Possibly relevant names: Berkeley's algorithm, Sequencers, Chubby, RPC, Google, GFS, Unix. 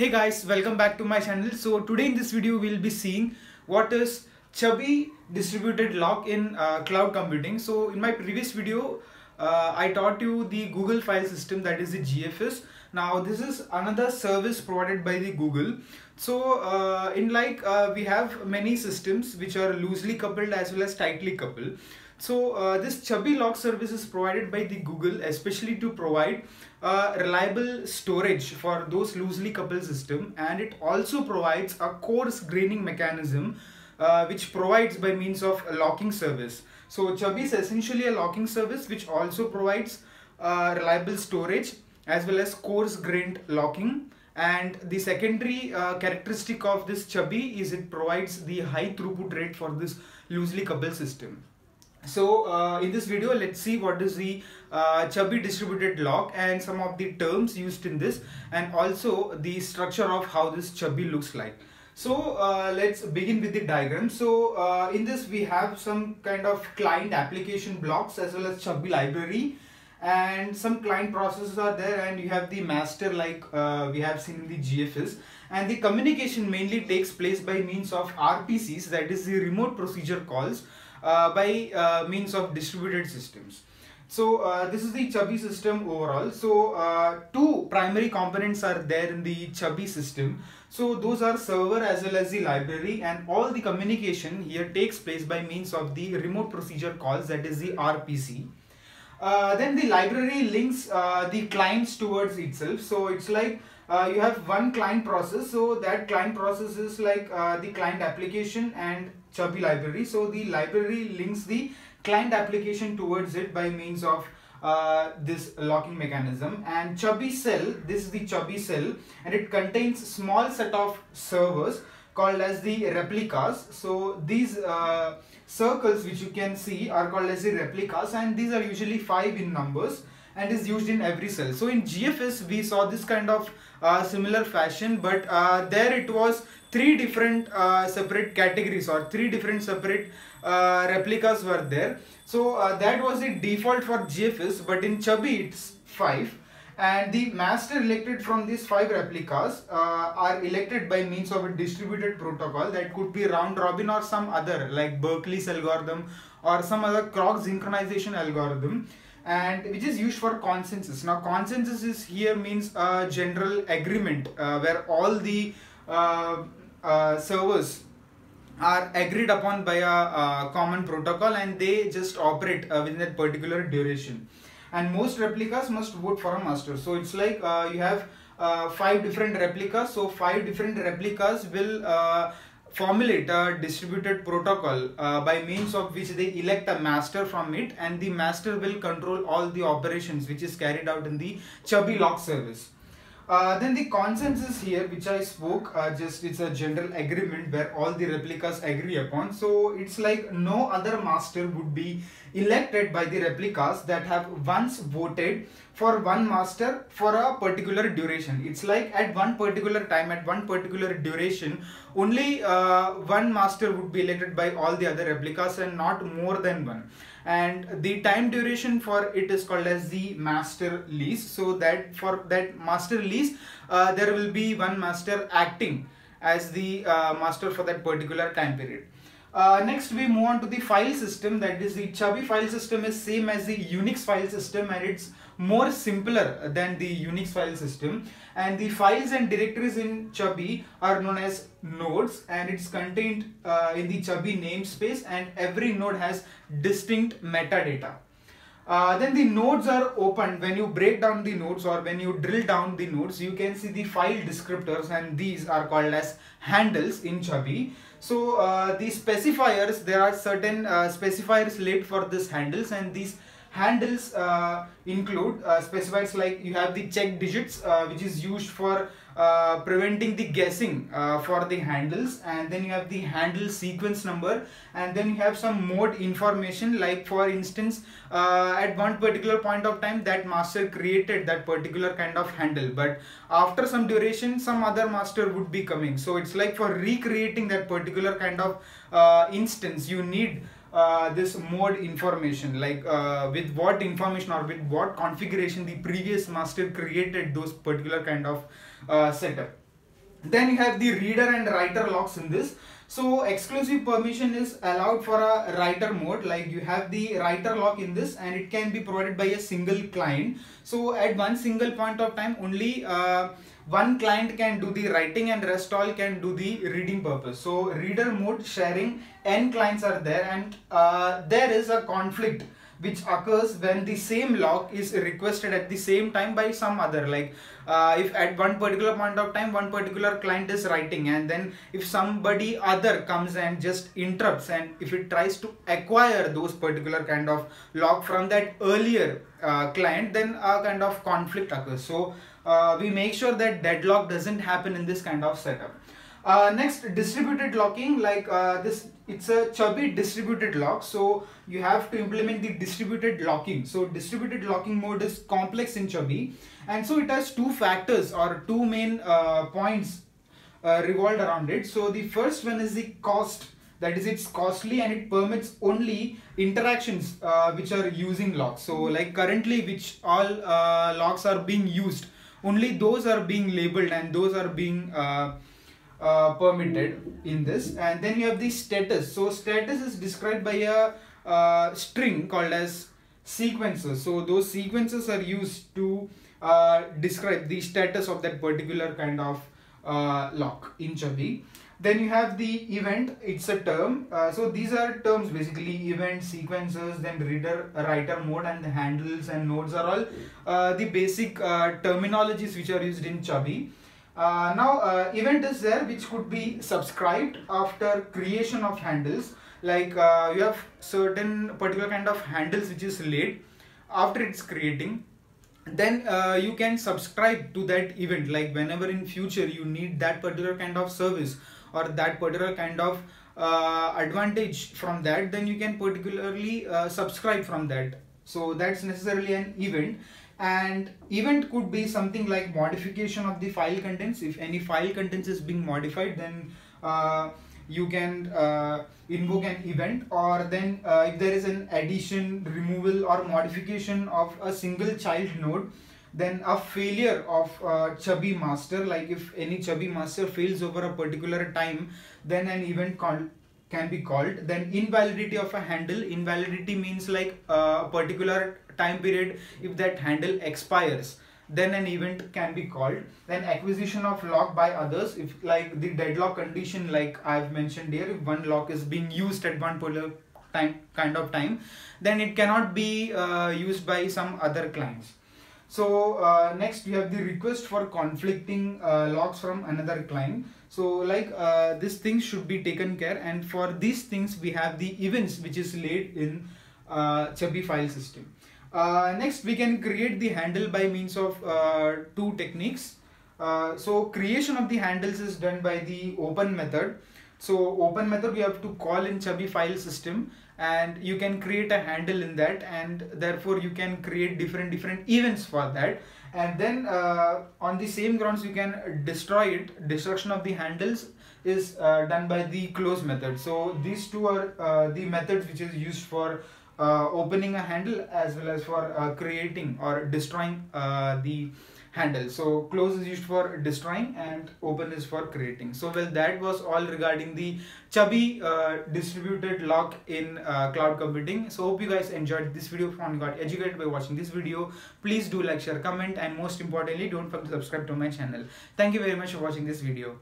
Hey guys, welcome back to my channel. So today in this video we'll be seeing what is Chubby distributed log in cloud computing. So in my previous video I taught you the Google file system, that is the GFS. Now this is another service provided by the Google. So we have many systems which are loosely coupled as well as tightly coupled. So this Chubby log service is provided by the Google, especially to provide reliable storage for those loosely coupled system, and it also provides a coarse graining mechanism which provides by means of a locking service. So Chubby is essentially a locking service which also provides reliable storage as well as coarse grained locking. And the secondary characteristic of this Chubby is it provides the high throughput rate for this loosely coupled system. So in this video let's see what is the Chubby distributed log and some of the terms used in this, and also the structure of how this Chubby looks like. So let's begin with the diagram. So in this we have some kind of client application blocks as well as Chubby library, and some client processes are there, and you have the master like we have seen in the GFS, and the communication mainly takes place by means of RPCs, that is the remote procedure calls by means of distributed systems. So this is the Chubby system overall. So two primary components are there in the Chubby system. So those are server as well as the library, and all the communication here takes place by means of the remote procedure calls, that is the RPC. Then the library links the clients towards itself. So it's like you have one client process, so that client process is like the client application and Chubby library. So the library links the client application towards it by means of this locking mechanism. And Chubby cell, this is the Chubby cell, and it contains small set of servers called as the replicas. So these circles which you can see are called as the replicas, and these are usually 5 in numbers and is used in every cell. So in GFS we saw this kind of similar fashion, but there it was 3 different separate categories, or 3 different separate replicas were there. So that was the default for GFS, but in Chubby it's 5, and the master elected from these 5 replicas are elected by means of a distributed protocol that could be round robin or some other like Berkeley's algorithm or some other cross synchronization algorithm, and which is used for consensus. Now consensus is here means a general agreement where all the servers are agreed upon by a common protocol, and they just operate within that particular duration, and most replicas must vote for a master. So it's like you have 5 different replicas, so 5 different replicas will formulate a distributed protocol by means of which they elect a master from it, and the master will control all the operations which is carried out in the Chubby log service. Then the consensus here which I spoke, just it's a general agreement where all the replicas agree upon. So it's like no other master would be elected by the replicas that have once voted for one master for a particular duration. It's like at one particular time, at one particular duration, only one master would be elected by all the other replicas and not more than one. And the time duration for it is called as the master lease. So that for that master lease, there will be one master acting as the master for that particular time period. Next we move on to the file system, that is the Chubby file system is same as the Unix file system, and it's more simpler than the Unix file system, and the files and directories in Chubby are known as nodes, and it's contained in the Chubby namespace, and every node has distinct metadata. Then the nodes are opened. When you break down the nodes or when you drill down the nodes, you can see the file descriptors, and these are called as handles in Chubby. So the specifiers, there are certain specifiers laid for these handles, and these handles include specifiers like you have the check digits which is used for preventing the guessing for the handles, and then you have the handle sequence number, and then you have some mode information, like for instance at one particular point of time that master created that particular kind of handle, but after some duration some other master would be coming. So it's like for recreating that particular kind of instance you need this mode information, like with what information or with what configuration the previous master created those particular kind of setup. Then you have the reader and writer locks in this. So exclusive permission is allowed for a writer mode, like you have the writer lock in this, and it can be provided by a single client. So at one single point of time only one client can do the writing and rest all can do the reading purpose. So reader mode sharing n clients are there, and there is a conflict which occurs when the same lock is requested at the same time by some other, like if at one particular point of time one particular client is writing, and then if somebody other comes and just interrupts, and if it tries to acquire those particular kind of lock from that earlier client, then a kind of conflict occurs. So we make sure that deadlock doesn't happen in this kind of setup. Next, distributed locking, like it's a Chubby distributed lock, so you have to implement the distributed locking. So distributed locking mode is complex in Chubby, and so it has two factors or two main points revolved around it. So the first one is the cost, that is it's costly and it permits only interactions which are using locks. So like currently which all locks are being used, only those are being labeled and those are being permitted in this. And then you have the status. So status is described by a string called as sequences. So those sequences are used to describe the status of that particular kind of lock in Chubby. Then you have the event, it's a term. So these are terms basically, event, sequences, then reader, writer mode, and the handles and nodes are all the basic terminologies which are used in Chubby. Now event is there which could be subscribed after creation of handles, like you have certain particular kind of handles which is laid after it's creating, then you can subscribe to that event, like whenever in future you need that particular kind of service or that particular kind of advantage from that, then you can particularly subscribe from that. So that's necessarily an event. And event could be something like modification of the file contents. If any file contents is being modified, then you can invoke an event. Or then if there is an addition, removal or modification of a single child node, then a failure of Chubby master, like if any Chubby master fails over a particular time, then an event can be called. Then invalidity of a handle. Invalidity means like a particular time period, if that handle expires, then an event can be called. Then acquisition of lock by others, if like the deadlock condition, like I've mentioned here, if one lock is being used at one particular time then it cannot be used by some other clients. So next you have the request for conflicting locks from another client. So like these things should be taken care, and for these things we have the events which is laid in Chubby file system. Next we can create the handle by means of two techniques. So creation of the handles is done by the open method. So open method we have to call in Chubby file system, and you can create a handle in that, and therefore you can create different events for that. And then on the same grounds you can destroy it. Destruction of the handles is done by the close method. So these two are the methods which is used for opening a handle as well as for creating or destroying the handle. So close is used for destroying and open is for creating. So well, that was all regarding the Chubby distributed lock in cloud computing. So hope you guys enjoyed this video and got educated by watching this video. Please do like, share, comment, and most importantly don't forget to subscribe to my channel. Thank you very much for watching this video.